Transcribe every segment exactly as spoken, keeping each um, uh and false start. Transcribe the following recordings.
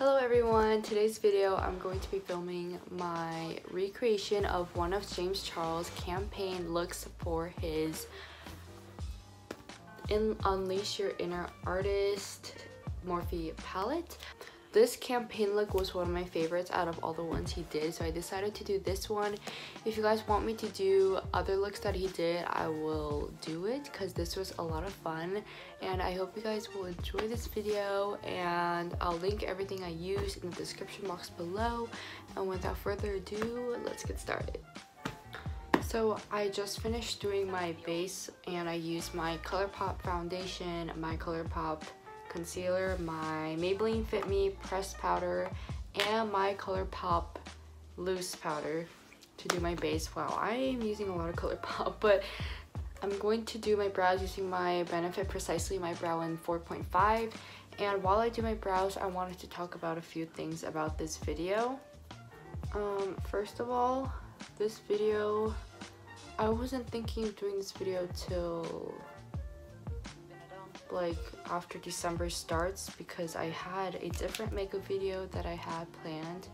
Hello everyone, today's video I'm going to be filming my recreation of one of James Charles' campaign looks for his In Unleash Your Inner Artist Morphe palette. This campaign look was one of my favorites out of all the ones he did, so I decided to do this one. If you guys want me to do other looks that he did, I will do it because this was a lot of fun, and I hope you guys will enjoy this video, and I'll link everything I used in the description box below. And without further ado, let's get started. So I just finished doing my base, and I used my ColourPop foundation, my ColourPop concealer, my Maybelline Fit Me pressed powder, and my ColourPop loose powder to do my base. Wow, I am using a lot of ColourPop, but I'm going to do my brows using my Benefit Precisely My Brow in four point five. And while I do my brows, I wanted to talk about a few things about this video. Um, first of all, this video, I wasn't thinking of doing this video till like after December starts, because I had a different makeup video that I had planned,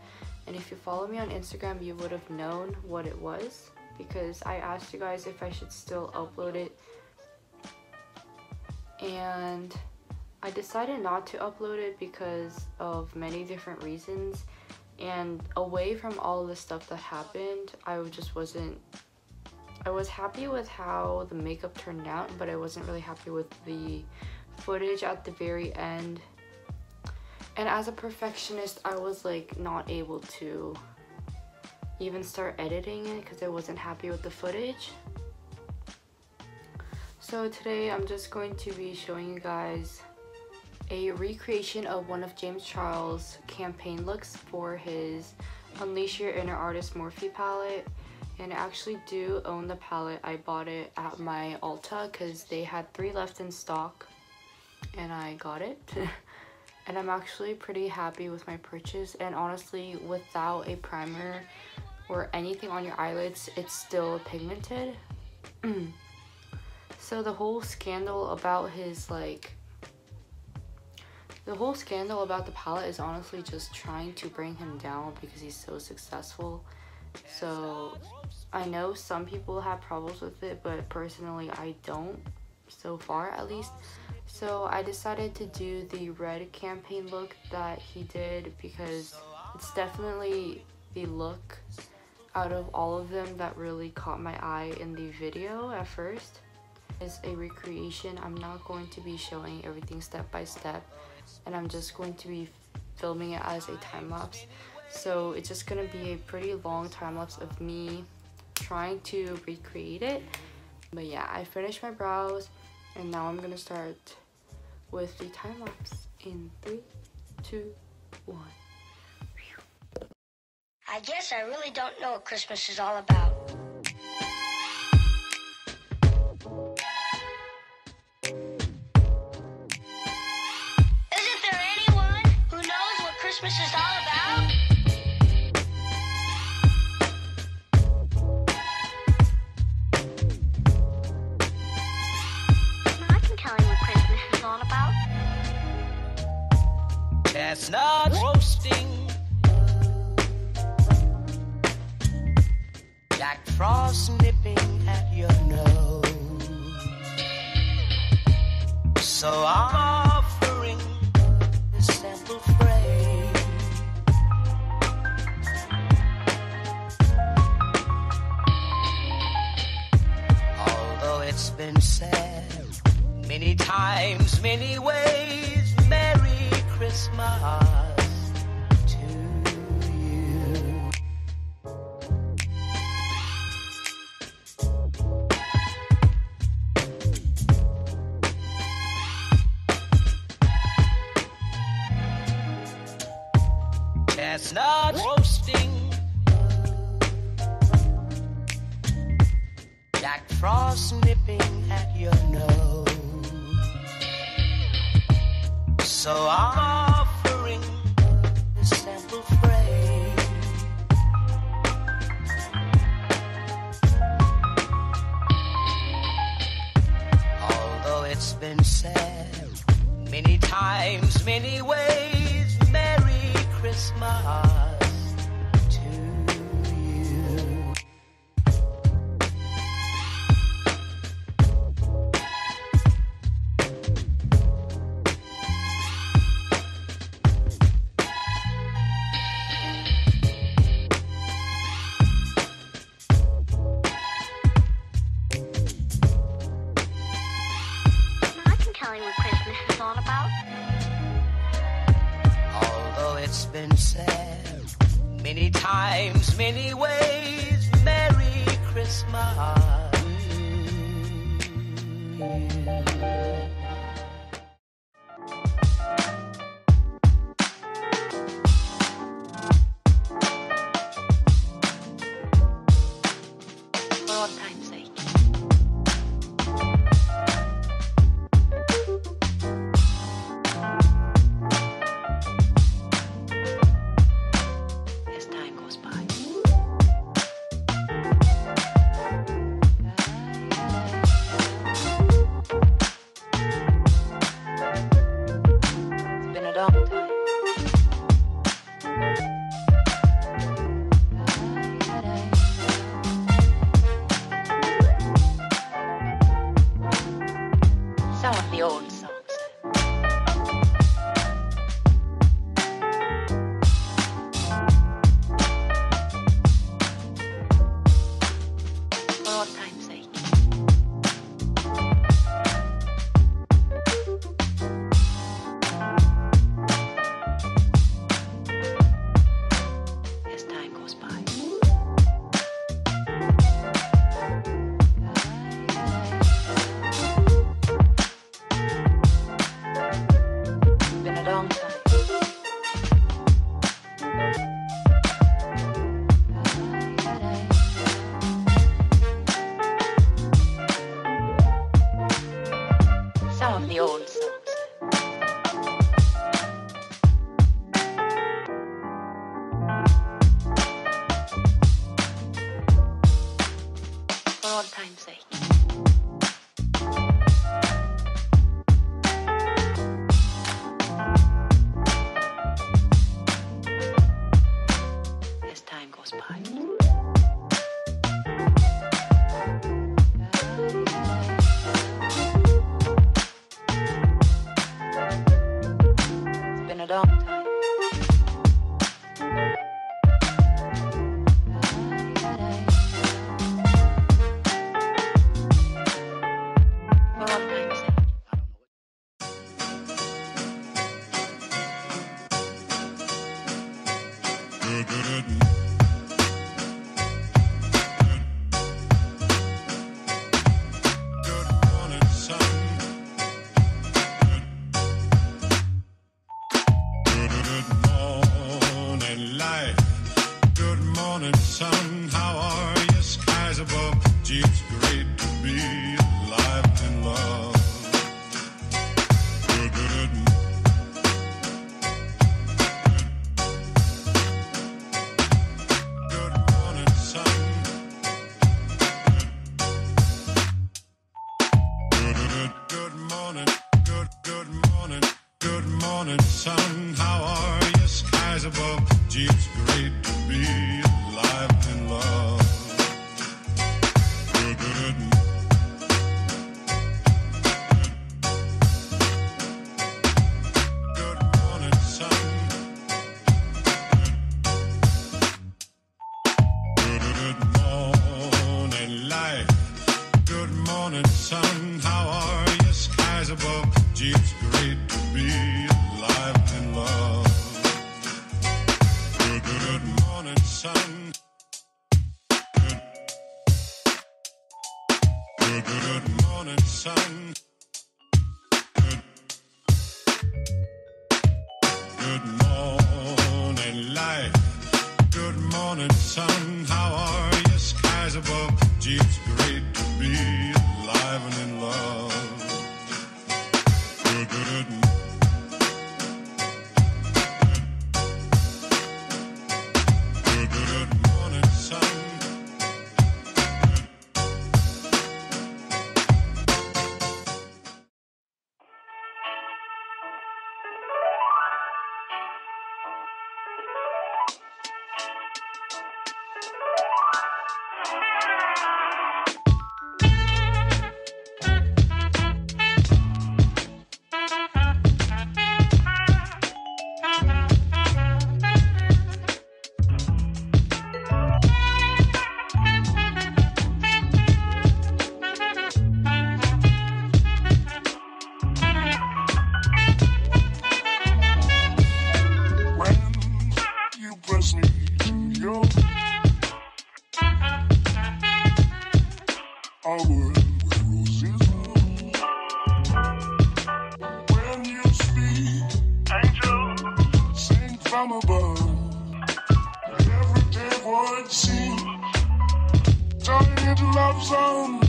and if you follow me on Instagram you would have known what it was, because I asked you guys if I should still upload it, and I decided not to upload it because of many different reasons, and away from all the stuff that happened, I just wasn't I was happy with how the makeup turned out, but I wasn't really happy with the footage at the very end. And as a perfectionist, I was like not able to even start editing it because I wasn't happy with the footage. So today I'm just going to be showing you guys a recreation of one of James Charles' campaign looks for his Unleash Your Inner Artist Morphe palette. And I actually do own the palette. I bought it at my Ulta because they had three left in stock and I got it. And I'm actually pretty happy with my purchase, and honestly, without a primer or anything on your eyelids, it's still pigmented. So the whole scandal about his like the whole scandal about the palette is honestly just trying to bring him down because he's so successful. So I know some people have problems with it, but personally I don't, so far at least. So I decided to do the red campaign look that he did because it's definitely the look out of all of them that really caught my eye in the video at first. It's a recreation. I'm not going to be showing everything step by step, and I'm just going to be filming it as a time lapse. So it's just gonna be a pretty long time-lapse of me trying to recreate it. But yeah, I finished my brows, and now I'm gonna start with the time-lapse in three, two, one. I guess I really don't know what Christmas is all about. Isn't there anyone who knows what Christmas is all about? Not roasting, Jack Frost nipping at your nose. So I'm offering a simple phrase. Although it's been said many times, many ways, Merry Christmas. It's not roasting, Jack Frost nipping at your nose. So I'm offering a simple phrase. Although it's been said many times, many ways, Merry it's been said many times, many ways. Merry Christmas. quarantine. Don't hit the love zone.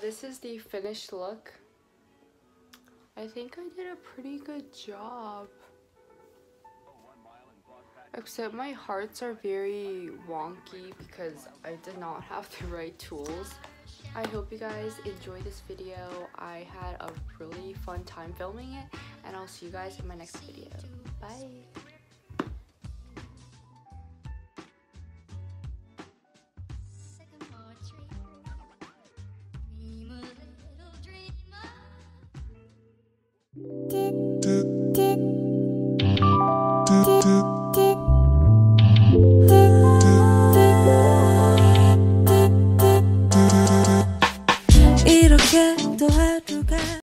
This is the finished look. I think I did a pretty good job. Except my hearts are very wonky because I did not have the right tools. I hope you guys enjoyed this video. I had a really fun time filming it, and I'll see you guys in my next video. Bye! Did